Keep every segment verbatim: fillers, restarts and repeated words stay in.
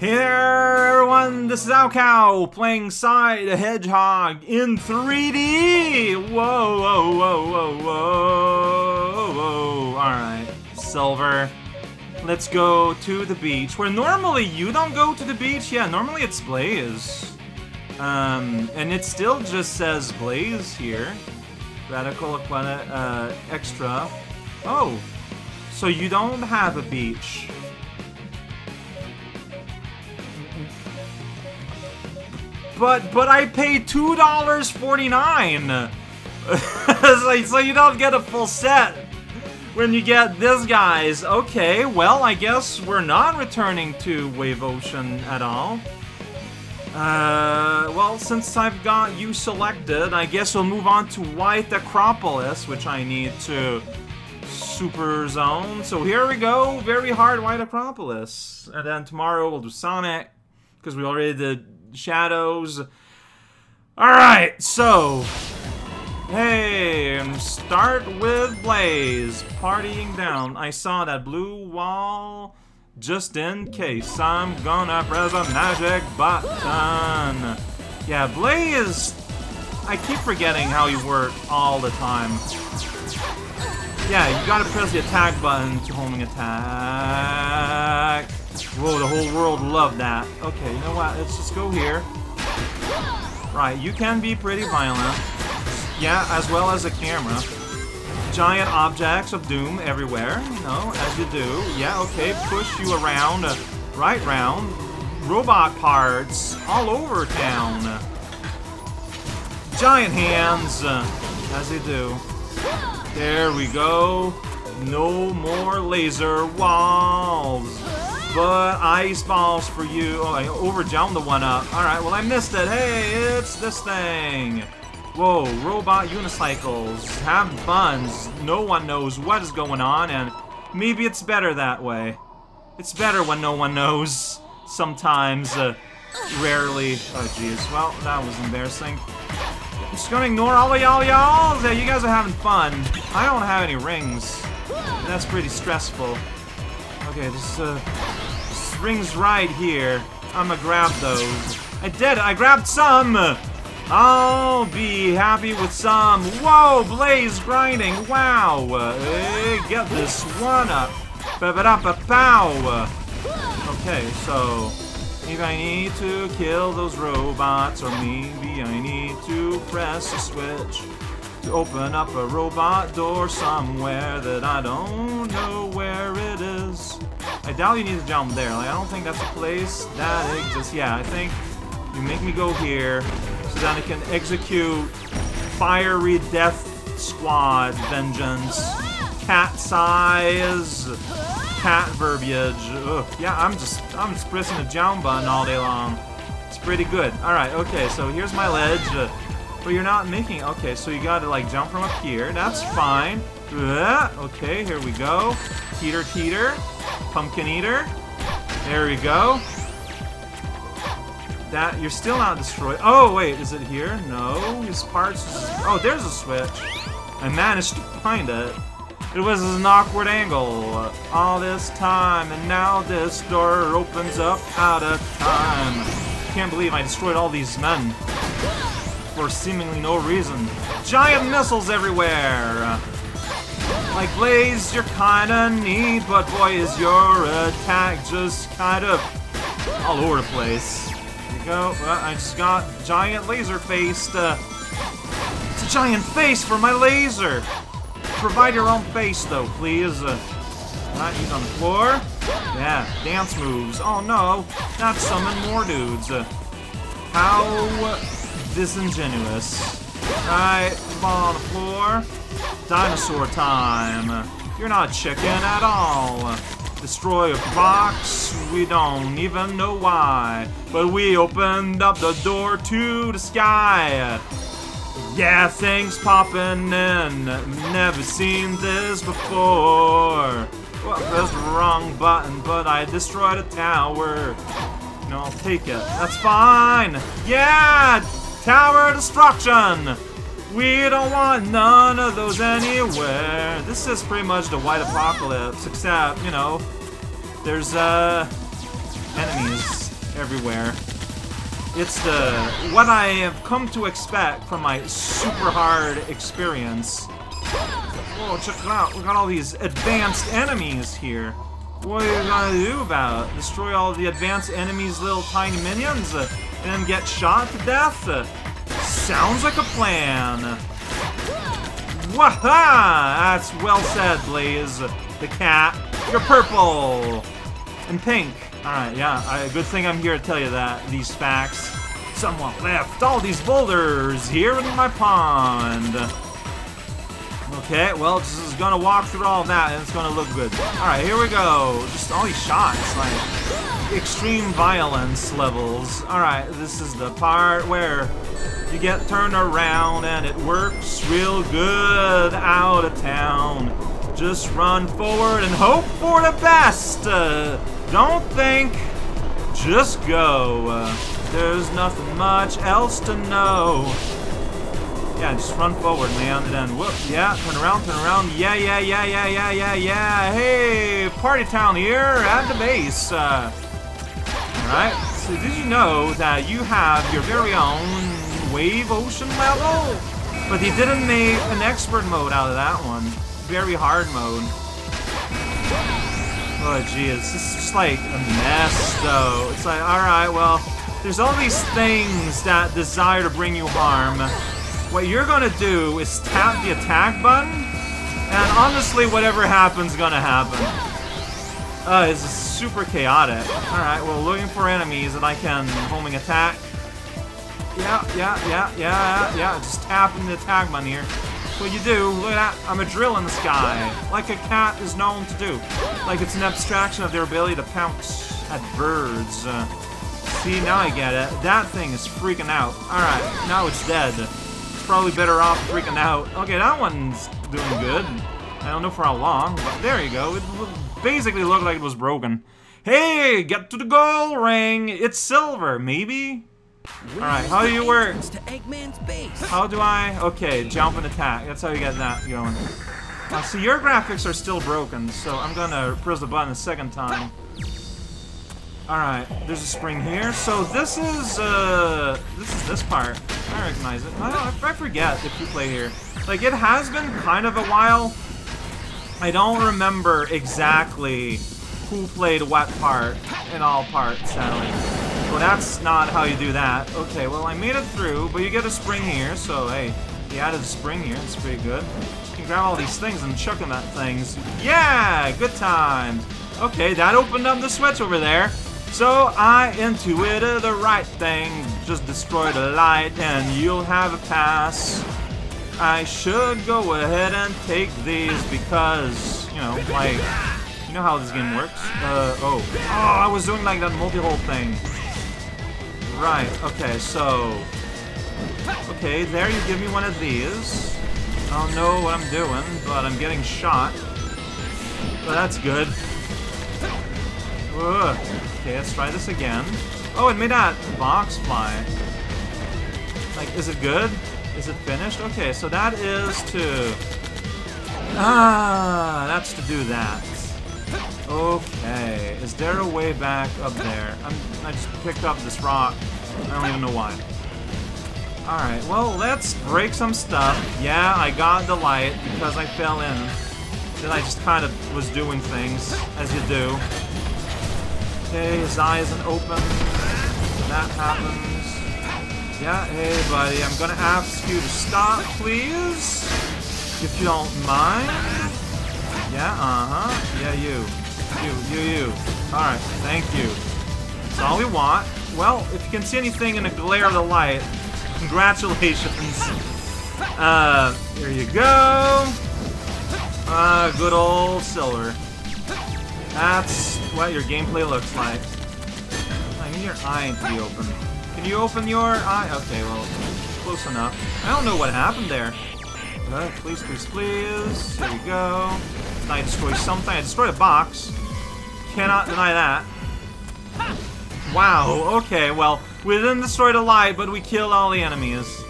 Hey there, everyone! This is raocow playing Sonic the Hedgehog in three D! Whoa, whoa, whoa, whoa, whoa, whoa. Alright, Silver. Let's go to the beach, where normally you don't go to the beach. Yeah, normally it's Blaze. Um, and it still just says Blaze here. Radical Aquana, uh, extra. Oh, so you don't have a beach. But, but I paid two dollars and forty-nine cents! Like, so you don't get a full set when you get this, guys. Okay, well, I guess we're not returning to Wave Ocean at all. Uh, well, since I've got you selected, I guess we'll move on to White Acropolis, which I need to super zone. So here we go, very hard White Acropolis. And then tomorrow we'll do Sonic, because we already did Shadows. Alright, so hey, start with Blaze. Partying down. I saw that blue wall just in case. I'm gonna press a magic button. Yeah, Blaze, I keep forgetting how you work all the time. Yeah, you gotta press the attack button to homing attack. Whoa, the whole world loved that. Okay, you know what? Let's just go here. Right, you can be pretty violent. Yeah, as well as a camera. Giant objects of doom everywhere. No, as you do. Yeah, okay, push you around. Right round. Robot parts all over town. Giant hands. As you do. There we go. No more laser walls. But ice balls for you. Oh, I overjumped the one up. Alright, well I missed it. Hey, it's this thing. Whoa, robot unicycles. Have fun. No one knows what is going on, and maybe it's better that way. It's better when no one knows. Sometimes. Uh, rarely. Oh, jeez. Well, that was embarrassing. I'm just gonna ignore all of y'all, y'all. Yeah, you guys are having fun. I don't have any rings. That's pretty stressful. Okay, this, uh, this rings right here. I'm gonna grab those. I did it! I grabbed some! I'll be happy with some. Whoa! Blaze grinding! Wow! Hey, get this one up! Ba-ba-da-ba-pow! Okay, so maybe I need to kill those robots, or maybe I need to press a switch to open up a robot door somewhere that I don't know where it is. I doubt you need to jump there. Like, I don't think that's a place that exists. Yeah, I think you make me go here so that I can execute fiery death squad vengeance. Cat size. Cat verbiage. Ugh. Yeah, I'm just I'm just pressing the jump button all day long. It's pretty good. Alright, okay, so here's my ledge. Uh, But you're not making it. Okay, so you gotta like jump from up here. That's fine. Okay, here we go. Teeter, teeter. Pumpkin eater. There we go. That, you're still not destroyed. Oh, wait, is it here? No. His parts. Oh, there's a switch. I managed to find it. It was an awkward angle. All this time, and now this door opens up out of time. Can't believe I destroyed all these men. For seemingly no reason. Giant missiles everywhere! Like, Blaze, you're kinda neat, but boy, is your attack just kind of all over the place. There you go. Well, I just got giant laser-faced. Uh, it's a giant face for my laser! Provide your own face, though, please. Uh, not use on the floor. Yeah, dance moves. Oh, no. Not summon more dudes. Uh, how disingenuous. Alright, ball on the floor. Dinosaur time. You're not chicken at all. Destroy a box. We don't even know why. But we opened up the door to the sky. Yeah, things popping in. Never seen this before. Well, that's the wrong button, but I destroyed a tower. No, I'll take it. That's fine. Yeah! Tower destruction! We don't want none of those anywhere. This is pretty much the White Apocalypse, except, you know, there's, uh, enemies. everywhere. It's the what I have come to expect from my super hard experience. Whoa, check it out. We got all these advanced enemies here. What are you gonna do about it? Destroy all the advanced enemies' little tiny minions uh, and then get shot to death? Uh, sounds like a plan. Waha! That's well said, Blaze. The cat. You're purple and pink. Alright, yeah, I, good thing I'm here to tell you that, these facts. Someone left all these boulders here in my pond. Okay, well, this is gonna walk through all that and it's gonna look good. Alright, here we go. Just all these shots, like extreme violence levels. Alright, this is the part where you get turned around and it works real good out of town. Just run forward and hope for the best. Uh, Don't think, just go. Uh, there's nothing much else to know. Yeah, just run forward, man, and then whoop, yeah, turn around, turn around, yeah, yeah, yeah, yeah, yeah, yeah, yeah. Hey, party town here at the base. Uh, all right, so did you know that you have your very own Wave Ocean level? But they didn't make an expert mode out of that one. Very hard mode. Oh jeez, this is just like a mess though. It's like, alright, well, there's all these things that desire to bring you harm. What you're gonna do is tap the attack button, and honestly, whatever happens gonna happen. Uh, this is super chaotic. Alright, well, looking for enemies, and I can homing attack. Yeah, yeah, yeah, yeah, yeah, just tapping the attack button here. What you do, look at that, I'm a drill in the sky, like a cat is known to do. Like it's an abstraction of their ability to pounce at birds. Uh, see, now I get it. That thing is freaking out. Alright, now it's dead. It's probably better off freaking out. Okay, that one's doing good. I don't know for how long, but there you go. It basically looked like it was broken. Hey, get to the gold ring! It's silver, maybe? Alright, how do you work? How do I? Okay, jump and attack. That's how you get that going. Now, see, your graphics are still broken, so I'm gonna press the button a second time. Alright, there's a spring here. So this is, uh, this is this part. I recognize it. I, I forget if you play here. Like, it has been kind of a while. I don't remember exactly who played what part in all parts, sadly. Well, that's not how you do that. Okay, well, I made it through, but you get a spring here, so hey, you added a spring here, it's pretty good. You can grab all these things and chuck them at things. Yeah, good times. Okay, that opened up the switch over there. So I intuited the right thing, just destroy the light and you'll have a pass. I should go ahead and take these because, you know, like, you know how this game works. Uh, oh, oh, I was doing like that multi-hole thing. Right, okay, so... Okay, there you give me one of these. I don't know what I'm doing, but I'm getting shot. But that's good. Ugh. Okay, let's try this again. Oh, it made that box fly. Like, is it good? Is it finished? Okay, so that is to... Ah, that's to do that. Okay, is there a way back up there? I'm, I just picked up this rock. I don't even know why. Alright, well, let's break some stuff. Yeah, I got the light because I fell in. Then I just kind of was doing things, as you do. Okay, his eye isn't open. That happens. Yeah, hey, buddy, I'm gonna ask you to stop, please. If you don't mind. Yeah, uh-huh. Yeah, you. You, you, you. Alright, thank you. That's all we want. Well, if you can see anything in the glare of the light, congratulations. Uh, here you go. Uh, good old Silver. That's what your gameplay looks like. I need your eye to be open. Can you open your eye? Okay, well, close enough. I don't know what happened there. Uh, please, please, please. There we go. I destroyed something. I destroyed a box. Cannot deny that. Wow, okay, well, we didn't destroy the light, but we killed all the enemies.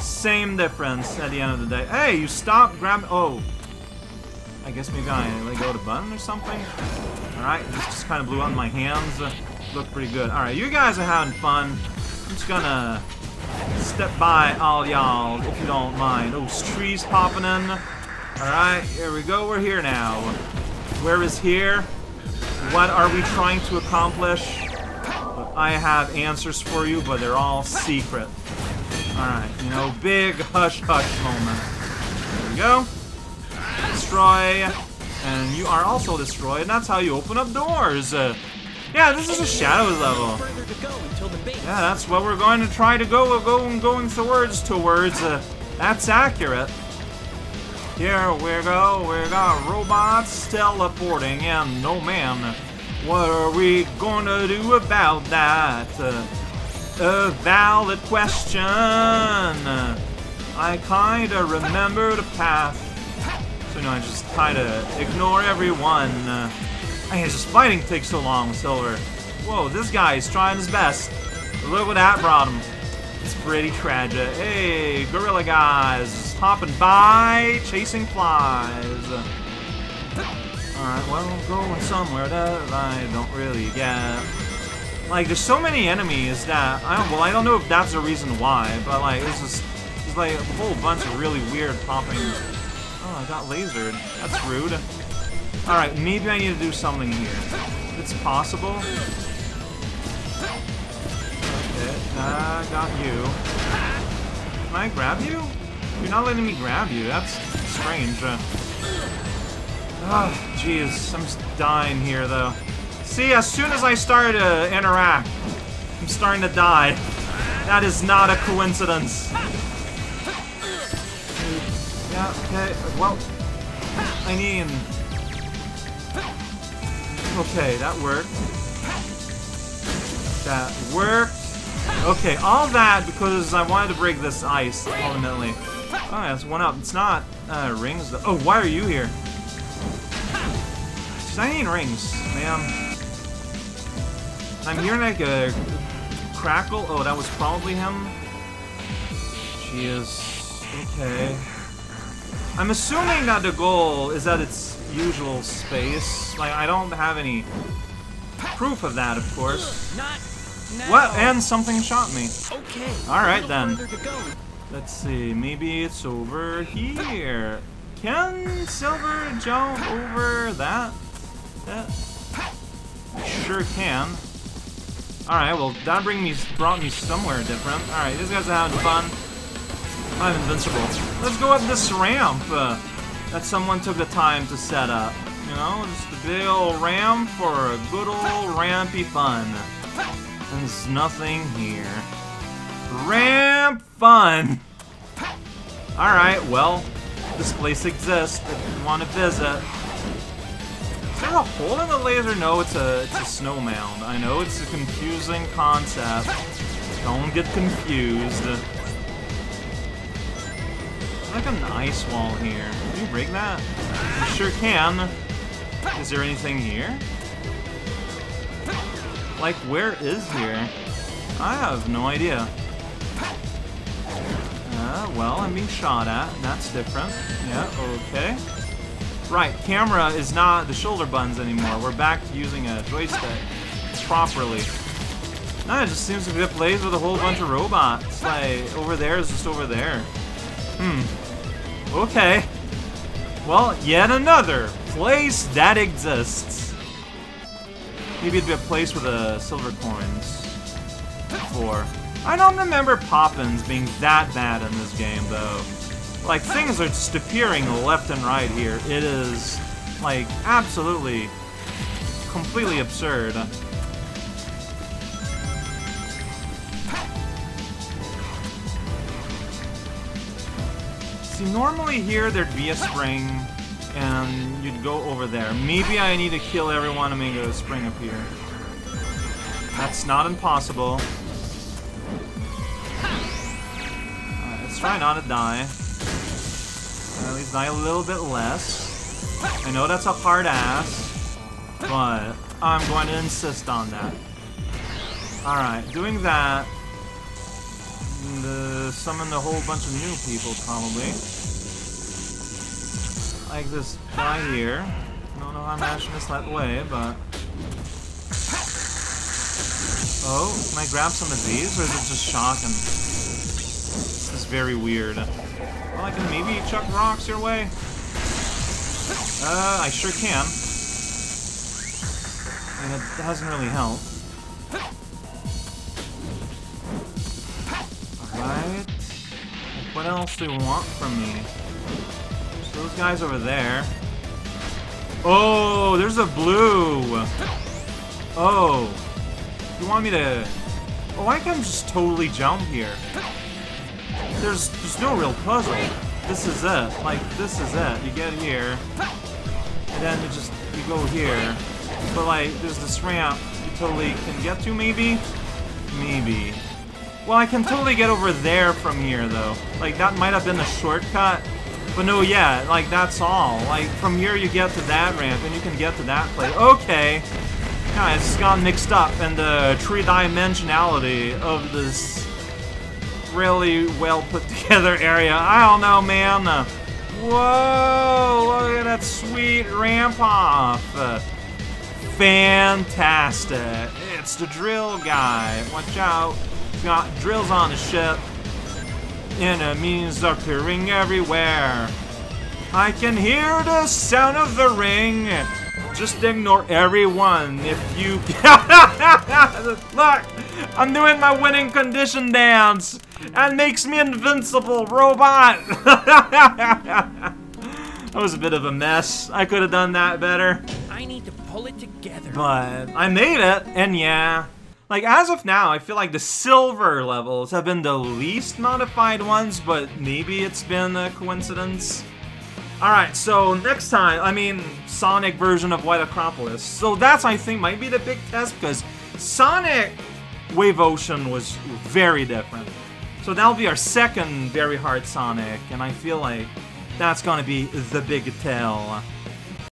Same difference at the end of the day. Hey, you stopped grabbing... Oh. I guess maybe I let go of the button or something? Alright, this just kind of blew out my hands. Uh, looked pretty good. Alright, you guys are having fun. I'm just gonna step by all y'all, if you don't mind. Oh, trees popping in. Alright, here we go. We're here now. Where is here? What are we trying to accomplish? I have answers for you, but they're all secret. Alright, you know, big hush-hush moment. There we go. Destroy. And you are also destroyed, and that's how you open up doors. Uh, yeah, this is a Shadows level. Yeah, that's what we're going to try to go. We're going, going towards, towards. Uh, that's accurate. Here we go. We got robots teleporting, and no man. What are we gonna do about that? Uh, a valid question. I kinda remember the path. So, you know, I just kinda ignore everyone. Uh, I guess just fighting takes so long, Silver. Whoa, this guy's trying his best. Look what that brought him. It's pretty tragic. Hey, gorilla guys, hopping by, chasing flies. Alright, well, I'm going somewhere that I don't really get. Like, there's so many enemies that I don't. Well, I don't know if that's the reason why, but like, it's just there's like a whole bunch of really weird popping. Oh, I got lasered. That's rude. All right, maybe I need to do something here. It's possible. Okay, I got you. Can I grab you? You're not letting me grab you. That's strange. Uh, Oh, jeez, I'm just dying here, though. See, as soon as I start to interact, I'm starting to die. That is not a coincidence. Yeah, okay, well, I mean... Okay, that worked. That worked. Okay, all that because I wanted to break this ice, ultimately. Oh, that's one up. It's not uh, rings, though. Oh, why are you here? I need rings, man. I'm hearing like a crackle. Oh, that was probably him. She is okay. I'm assuming that the goal is at its usual space. Like, I don't have any proof of that, of course. Not now. What? And something shot me. Okay. All right then. Let's see. Maybe it's over here. Can Silver jump over that? Yeah. Sure can. Alright, well that bring me brought me somewhere different. Alright, these guys are having fun. I'm invincible. Let's go up this ramp uh, that someone took the time to set up. You know, just a big old ramp for a good old rampy fun. There's nothing here. Ramp fun! Alright, well, this place exists if you want to visit. Is there a hole in the laser? No, it's a it's a snow mound. I know it's a confusing concept. Don't get confused. Like an ice wall here. Can you break that? You sure can. Is there anything here? Like, where is here? I have no idea. Uh, well, I'm being shot at. That's different. Yeah, okay. Right, camera is not the shoulder buttons anymore. We're back to using a joystick properly. Nah, it just seems to be a Blaze with a whole bunch of robots. Like, over there is just over there. Hmm. Okay. Well, yet another place that exists. Maybe it'd be a place with a silver coins. Or I don't remember Poppins being that bad in this game, though. Like, things are just appearing left and right here. It is, like, absolutely, completely absurd. See, normally here there'd be a spring, and you'd go over there. Maybe I need to kill everyone to make a spring appear. That's not impossible. Alright, let's try not to die. At least die a little bit less. I know that's a hard ass, but I'm going to insist on that. Alright, doing that... Summoned a whole bunch of new people, probably. like this guy here. I don't know how I'm ashing this that way, but... Oh, can I grab some of these, or is it just shocking? This is very weird. Well, I can maybe chuck rocks your way. Uh, I sure can. And it doesn't really help. Alright. What else do you want from me? Those guys over there. Oh, there's a blue! Oh. You want me to... Oh, I can just totally jump here. There's, there's no real puzzle. This is it. Like, this is it. You get here. And then you just... You go here. But, like, there's this ramp you totally can get to, maybe? Maybe. Well, I can totally get over there from here, though. Like, that might have been a shortcut. But no, yeah, like, that's all. Like, from here you get to that ramp, and you can get to that place. Okay. Guys, it's got mixed up in the three-dimensionality of this really well-put-together area. I don't know, man. Whoa! Look at that sweet ramp off. Fantastic. It's the drill guy. Watch out. He's got drills on the ship. Enemies appearing everywhere. I can hear the sound of the ring. Just ignore everyone if you... Look! I'm doing my winning condition dance! And makes me invincible, robot! That was a bit of a mess. I could have done that better. I need to pull it together. But I made it, and yeah. Like, as of now, I feel like the silver levels have been the least modified ones, but maybe it's been a coincidence. Alright, so next time, I mean, Sonic version of White Acropolis. So that's, I think, might be the big test, because Sonic Wave Ocean was very different. So that'll be our second very hard Sonic, and I feel like that's gonna be the big tell.